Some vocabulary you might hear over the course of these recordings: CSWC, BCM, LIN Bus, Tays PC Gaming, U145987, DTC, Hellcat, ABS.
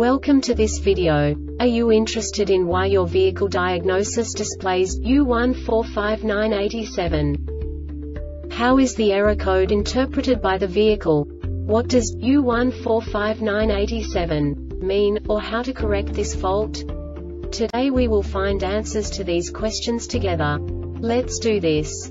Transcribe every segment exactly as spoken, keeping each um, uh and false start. Welcome to this video. Are you interested in why your vehicle diagnosis displays U one four five nine eight seven? How is the error code interpreted by the vehicle? What does U one four five nine eight seven mean, or how to correct this fault? Today we will find answers to these questions together. Let's do this.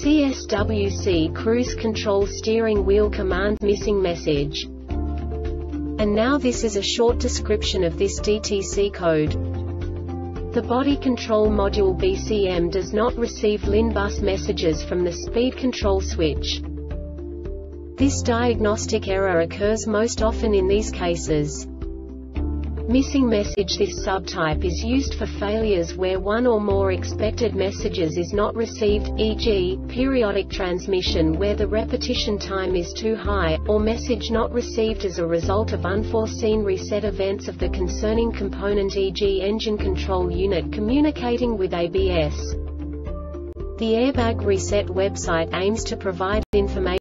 C S W C Cruise Control Steering Wheel Command Missing Message. And now this is a short description of this D T C code. The body control module B C M does not receive L I N Bus messages from the speed control switch. This diagnostic error occurs most often in these cases. Missing message. This subtype is used for failures where one or more expected messages is not received, for example, periodic transmission where the repetition time is too high, or message not received as a result of unforeseen reset events of the concerning component, for example, engine control unit communicating with A B S. The Airbag Reset website aims to provide information